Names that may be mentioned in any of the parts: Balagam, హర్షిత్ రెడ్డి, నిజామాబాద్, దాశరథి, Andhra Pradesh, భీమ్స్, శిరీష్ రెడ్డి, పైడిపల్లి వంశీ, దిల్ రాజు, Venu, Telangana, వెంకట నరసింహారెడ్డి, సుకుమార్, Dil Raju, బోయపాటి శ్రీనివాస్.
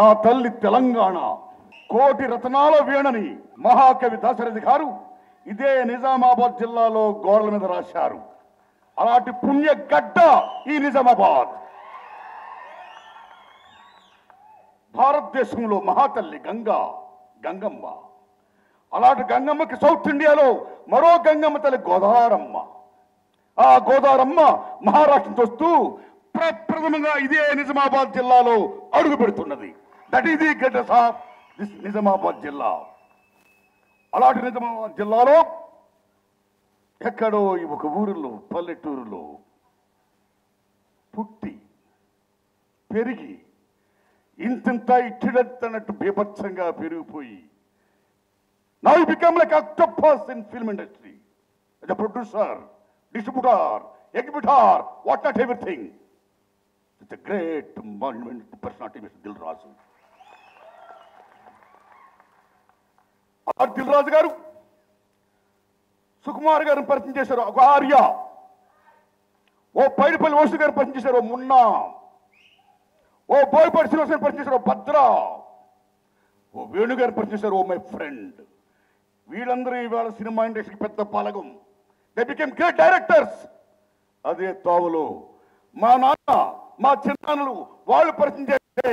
నా తల్లి తెలంగాణ కోటి రత్నాల వీణని మహాకవి దాశరథి గారు ఇదే నిజామాబాద్ జిల్లాలో గోడల మీద రాశారు. అలాంటి పుణ్య గడ్డ ఈ నిజామాబాద్. భారతదేశంలో మహాతల్లి గంగమ్మ. అలాంటి గంగమ్మకి సౌత్ ఇండియాలో మరో గంగమ్మ తల్లి గోదారమ్మ. ఆ గోదారమ్మ మహారాష్ట్రతో వస్తూ ప్రప్రథమంగా ఇదే నిజామాబాద్ జిల్లాలో అడుగు పెడుతున్నది. That is the greatest of this నిజామాబాద్ జిల్లా. అలాంటి నిజామాబాద్ జిల్లాలో ఎక్కడో ఒక ఊరిలో పల్లెటూరులో పుట్టి పెరిగి ఇంతంతా ఇట్టిడన్నట్టు బీభత్సంగా పెరిగిపోయి now you become like octopus in film industry as a producer, distributor, exhibitor, what not everything. It's a great monument personality, Mr. Dil Raju. ఆ దిల్ రాజు గారు సుకుమార్ గారిని పరిచయం చేశారు. ఒక ఆర్య, ఓ పైడిపల్లి వంశీ గారిని పరిచయం చేశారు. ఓ మున్నా, ఓ బోయపాటి శ్రీనివాస్ గారిని పరిచయం చేశారు. ఓ భద్ర, ఓ వేణు గారిని పరిచయం చేశారు. Oh my friend. వీళ్ళందరూ ఇవాళ సినిమా ఇండస్ట్రీకి పెద్ద పాలకం. They became great directors. అదే తావులో మా నాన్న మా చిన్నాన్నలు వాళ్ళు పరిచయం చేస్తే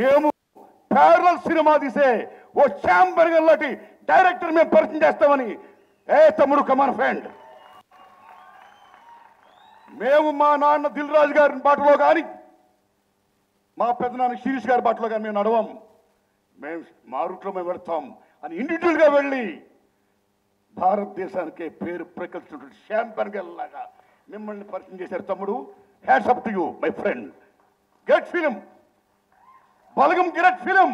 మేము ప్యారల్ సినిమా తీసే ఓ ఛాంబర్ లాంటి డైరెక్టర్ మేము పరిచయం చేస్తామని. ఏ తమ్ముడు కమాన్ ఫ్రెండ్, మేము మా నాన్న దిల్ రాజు గారి బాటలో కానీ మా పెద్ద నాన్న శిరీష్ గారి బాటలో కానీ మేము నడవం. మేము మా రూట్లో మేము వెళ్తాం అని ఇండివిజువల్గా వెళ్ళి భారతదేశానికే పేరు ప్రకల్సినటువంటి ఛాంబర్ లాగా మిమ్మల్ని పరిచయం చేశారు. తమ్ముడు, hats up to you my friend. Great film Balagam, great film.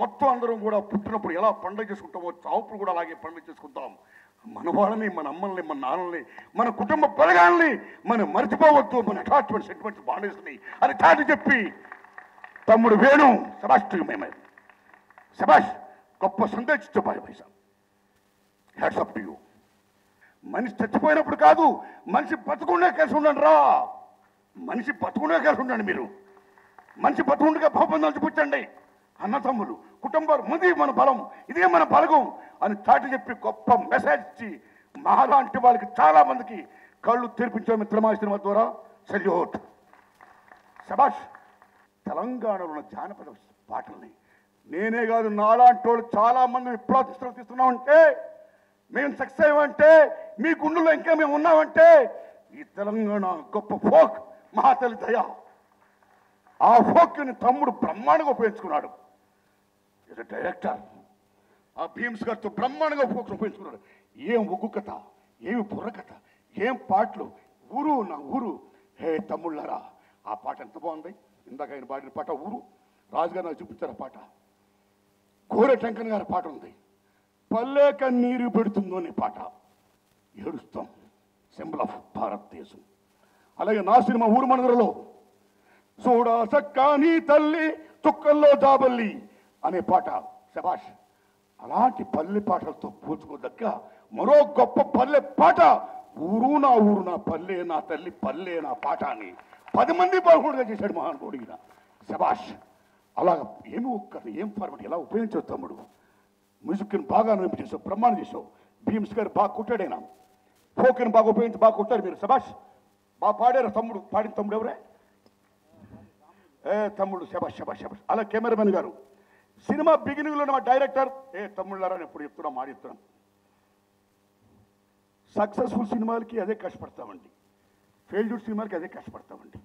మొత్తం అందరం కూడా పుట్టినప్పుడు ఎలా పండుగ చేసుకుంటామో చావుప్పుడు కూడా అలాగే పండుగ చేసుకుంటాం. మన వాళ్ళని, మన అమ్మల్ని, మన నాన్నల్ని, మన కుటుంబ బలగాల్ని మనం మర్చిపోవద్దు. మన అటాచ్మెంట్ సెంటిమెంట్స్ బాండేస్ని అని చాటి చెప్పి తమ్ముడు వేణు సభాష్ మేమే సభాష్ గొప్ప సందేశం చెప్పాలి. పైసా హ్యాట్స్ అప్ టు యూ. మనిషి చచ్చిపోయినప్పుడు కాదు, మనిషి బతుకుండా కలిసి ఉండండి రా. మనిషి బతుకుండా కలిసి ఉండండి. మీరు మనిషి బతుకుండగా పాపం చూపించండి. అన్న తమ్ములు కుటుంబాలు ముందు మన బలం, ఇదే మన బలగం అని చాటి చెప్పి గొప్ప మెసేజ్ ఇచ్చి మహాలాంటి వాళ్ళకి చాలా మందికి కళ్ళు తెరిపించాం మిత్రమా సినిమా ద్వారా. సెల్యూట్ సభాష్. తెలంగాణలో ఉన్న జానపద పాటల్ని నేనే కాదు నాలాంటి వాళ్ళు చాలా మంది విప్లవ తీస్తున్నాం అంటే, మేము సక్సెస్ అయ్యామంటే, మీ గుండెల్లో ఇంకా మేము ఉన్నామంటే ఈ తెలంగాణ గొప్ప ఫోక్ మహాతల్లి దయ. ఆ ఫోక్ని తమ్ముడు బ్రహ్మాండంగా ఉపయోగించుకున్నాడు. డైరెక్టర్ ఆ భీమ్స్ గారితో బ్రహ్మాండంగా ఉపయోగించుకున్నాడు. ఏం ఒగ్గు కథ, ఏమి బుర్రకథ, ఏం పాటలు. ఊరు నా ఊరు, హే తమ్ముళ్ళరా ఆ పాట ఎంత బాగుంది. ఇందాక ఆయన పాడిన పాట ఊరు, రాజుగారు నాకు చూపించారు ఆ పాట. గోరే టంకన్ గారి పాట ఉంది, పల్లేక నీరు పెడుతుందో అనే పాట. ఏడుస్తాం, సింబల్ ఆఫ్ భారతదేశం. అలాగే నా సినిమా ఊరు మనగరలో చూడా సక్కాని తల్లి తుక్కల్లో దాబల్లి అనే పాట. శభాష్. అలాంటి పల్లె పాటలతో పోల్చుకోదగ్గ మరో గొప్ప పల్లె పాట ఊరు నా ఊరు, నా పల్లె నా తల్లి, పల్లె నా పాట అని 10 మంది బాగుండగా చేశాడు మహానుభావుడు ఈయన. శభాష్. అలాగ ఏమి ఒక్క ఏం ఫార్మట్ ఎలా ఉపయోగించవచ్చు తమ్ముడు. మ్యూజిక్ని బాగా అనుభవం చేసావు, బ్రహ్మాండం చేసావు. భీమ్స్ గారు బాగా కొట్టాడైనా ఫోక్ని బాగా ఉపయోగించి బాగా కొట్టారు మీరు. శభాష్. బాగా పాడారు తమ్ముడు. పాడిన తమ్ముడు ఎవరే? ఏ తమ్ముడు శభాష్ శభాష్ శభాష్. అలా కెమెరామెన్ గారు సినిమా బిగినింగ్లో మా డైరెక్టర్, ఏ తమ్ముళ్ళారని ఎప్పుడు చెప్తున్నా మాట చెప్తున్నాను. సక్సెస్ఫుల్ సినిమాలకి అదే కష్టపడతామండి, ఫెయిల్యూర్ సినిమాలకి అదే కష్టపడతామండి.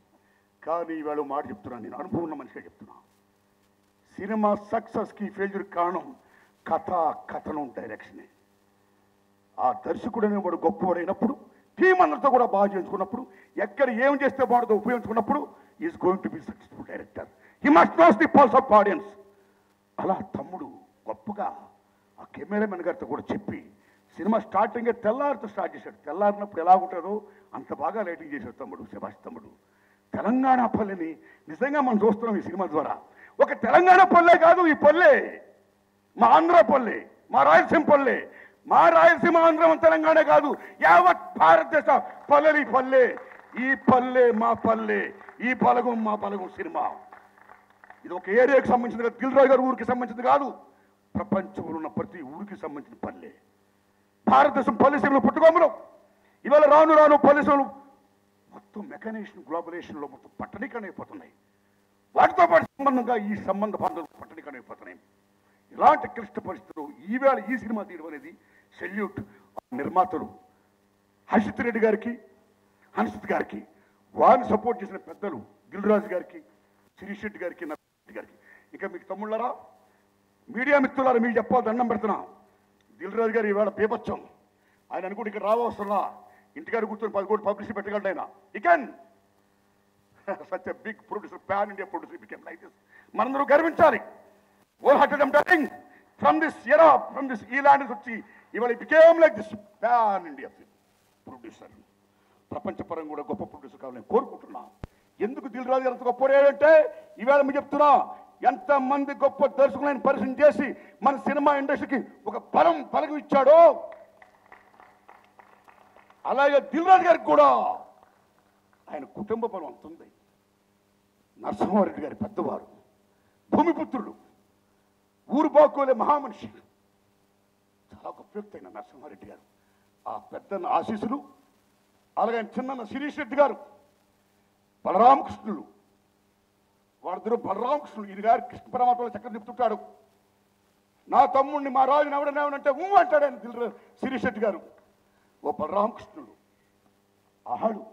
కానీ ఇవాళ మాట చెప్తున్నాను, నేను అనుభవం ఉన్న మనిషిగా చెప్తున్నాను. సినిమా సక్సెస్కి ఫెయిల్యూర్ కారణం కథనం, డైరెక్షనే. ఆ దర్శకుడు అనేవాడు గొప్పవాడైనప్పుడు, టీం అందరితో కూడా బాగా చేయించుకున్నప్పుడు, ఎక్కడ ఏం చేస్తే బాగుంటుందో ఉపయోగించుకున్నప్పుడు is going to be successful director. He must know the pulse of audience. అలా తమ్ముడు గొప్పగా ఆ కెమెరామెన్ గారితో కూడా చెప్పి సినిమా స్టార్టింగే తెల్లారితో స్టార్ట్ చేశాడు. తెల్లారినప్పుడు ఎలా ఉంటారో అంత బాగా లైటింగ్ చేశాడు తమ్ముడు శభాష్. తమ్ముడు తెలంగాణ పల్లెని నిజంగా మనం చూస్తున్నాం ఈ సినిమా ద్వారా. ఒక తెలంగాణ పల్లె కాదు ఈ పల్లె, మా ఆంధ్ర పల్లె, మా రాయలసీమ పల్లె. మా రాయలసీమ ఆంధ్ర తెలంగాణ కాదు, యావత్ భారతదేశ పల్లెలు ఈ పల్లె. ఈ పల్లె మా పల్లె, ఈ పలగం మా పలగం సినిమా ఇది ఒక ఏరియాకి సంబంధించింది కాదు, దిల్ రాజు గారి ఊరికి సంబంధించింది కాదు, ప్రపంచంలో ఉన్న ప్రతి ఊరికి సంబంధించిన పల్లె. భారతదేశం పల్లెసీమలు పుట్టుకోమలు. ఇవాళ రాను రాను పల్లెసీమలు మొత్తం మెకనైజేషన్, గ్లోబలైజేషన్లో మొత్తం పట్టణీకరణ అయిపోతున్నాయి. వాటితో పాటు సంబంధంగా ఈ సంబంధ బాంధవులు పట్టణీకరణ అయిపోతున్నాయి. ఇలాంటి క్లిష్ట పరిస్థితులు ఈవేళ ఈ సినిమా తీయడం అనేది సెల్యూట్ నిర్మాతలు హర్షిత్ రెడ్డి గారికి, హర్షిత్ గారికి, వారిని సపోర్ట్ చేసిన పెద్దలు దిల్ రాజు గారికి, శిరీష్ రెడ్డి గారికి, నరేష్ గారికి. ఇంకా మీకు తమ్ముళ్ళరా, మీడియా మిత్రులారా, మీకు చెప్పాలి దండం పెడుతున్నాం. దిల్ రాజు గారు ఈవేళ పేపర్చం, ఆయన అనుకుంటే ఇక్కడ రావాల్సిన ఇంటికారు కూర్చొని 10 కోట్లు పబ్లిసిటీ పెట్టగలడు ఆయన. You can such a big producer, pan India producer became like this. మనందరూ గర్వించాలి. All hearted I'm telling, from this era, from this eland వచ్చి ఇవాళ became like this pan India producer. ప్రపంచపరం కూడా గొప్ప ప్రొడ్యూసర్ కావాలని కోరుకుంటున్నాం. ఎందుకు దిల్ రాజు గారు అంత గొప్పపోయాడంటే, ఈవేళ మేము చెప్తున్నా, ఎంతమంది గొప్ప దర్శకులను పరిచయం చేసి మన సినిమా ఇండస్ట్రీకి ఒక బలం బలగం ఇచ్చాడో, అలాగే దిల్ రాజు గారికి కూడా ఆయన కుటుంబ బలం అంత ఉంది. నరసింహారెడ్డి గారి పెద్దవారు, భూమిపుత్రుడు, ఊరు బాగోలే మహామనిషి, చాలా గొప్ప వ్యక్తి అయిన నరసింహారెడ్డి గారు. ఆ పెద్దన్న ఆశీస్సులు, అలాగే చిన్న శిరీష్ రెడ్డి గారు, బలరామకృష్ణులు, వారిద్దరూ బలరామకృష్ణులు. ఇది గారు కృష్ణ పరమాత్మలో చక్కగా చెప్తుంటాడు, నా తమ్ముడిని మా రాజుని ఎవడనేవనంటే ఊ అంటాడు ఆయన శిరీష్ రెడ్డి గారు. ఓ బలరామకృష్ణుడు అహాడు,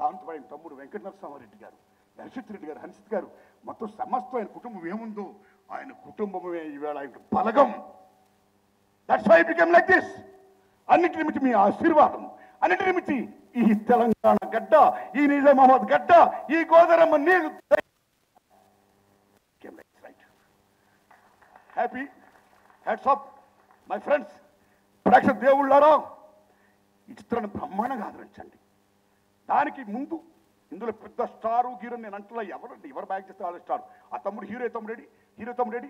దాంతో ఆయన తమ్ముడు వెంకట నరసింహారెడ్డి గారు, హర్షిత్ రెడ్డి గారు, హర్షిత్ గారు, మొత్తం సమస్తం ఆయన కుటుంబం ఏముందో ఆయన కుటుంబమే ఈవేళ ఆయన బలగం. That's why it become like this. అన్నిటిని మించి మీ ఆశీర్వాదం, అన్నిటిని మించి ఈ తెలంగాణ గడ్డ, ఈ నిజామాబాద్ గడ్డ, ఈ గోదావరమ్మ నీరు. Happy hats off my friends. ప్రేక్షక దేవుళ్ళారా, ఈ చిత్రాన్ని బ్రహ్మాండంగా ఆదరించండి. దానికి ముందు ఇందులో పెద్ద స్టారు హీరో నేను అంటున్నా, ఎవరండి ఎవరు బ్యాక్ చేస్తే వాళ్ళ స్టార్. ఆ తమ్ముడు హీరో, తమ్ముడు రెడ్డి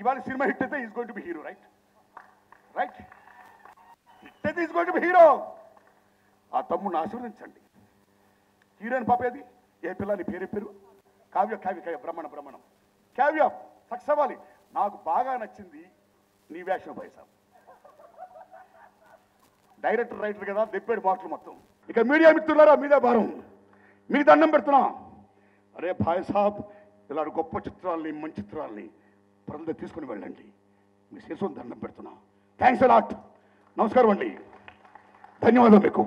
ఇవాళ సినిమా హిట్ అయితే is going to be hero, right right hit అయితే is going to be hero. ఆ తమ్ముడిని ఆశీర్వదించండి. హీరోయిన్ పాపేది ఏ పిల్లని పేరే పేరు కావ్య బ్రహ్మణం కావ్య సక్సెస్ అవ్వాలి. నాకు బాగా నచ్చింది నీ వ్యాక్షన్ పైసా. డైరెక్టర్ రైటర్ కదా, దెబ్బేడు మాటలు మొత్తం. ఇక మీడియా మిత్రులారా, మీదే భారం, మీకు దండం పెడుతున్నా. అరే భాయ్ సాబ్, ఇలాంటి గొప్ప చిత్రాలని, మంచి చిత్రాలని ప్రజలు తీసుకుని వెళ్ళండి. మీ శేషం దండం పెడుతున్నా. Thanks a lot. నమస్కారం అండి, ధన్యవాదాలు మీకు.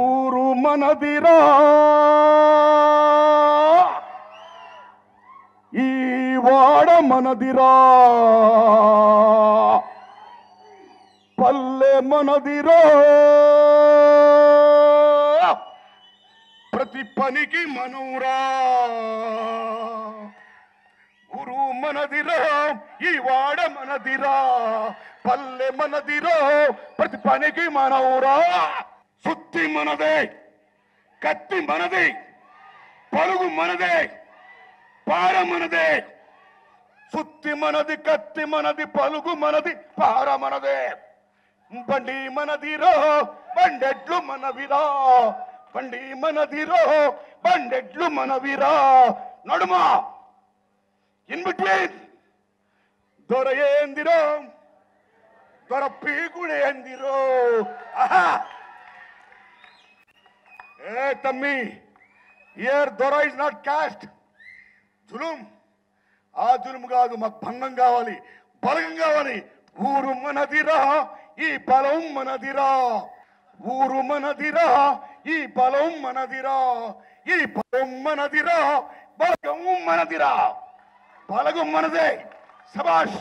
ఊరు మనదిరా, ఈ వాడ మనదిరా, పల్లె మనదిరా, ప్రతి పనికి మనవురా. ఊరు మనదిరా, ఈ వాడ మనదిరా, పల్లె మనదిరా, ప్రతి పనికి మనవురా. సుత్తి మనదే, కత్తి మనది, పరుగు మనదే, పార మనదే. సుత్తి మనది, కత్తి మనది, పలుగు మనది, పార మనదే. బండి మనదిరా, బండెడ్లు మనవిరా, బండి మనదిరో, బండెడ్లు మనవిరా. నడుమ ఇన్ బిట్వీన్ దొర ఏందిరో, దొర పీకుడు ఏందిరో. ఏ తమ్మి, హియర్ దొర ఇస్ నాట్ కాస్ట్. జులుం ఆ జులుం కాదు, మాకు భంగం కావాలి, బలగం కావాలి. ఊరు మనదిరా, ఈ బలం మనదిరా. ఊరు మనదిరా, ఈ బలం మనదిరా, ఈ బలం మనదిరా, బలగం మనదిరా, బలగం మనదే. శభాష్.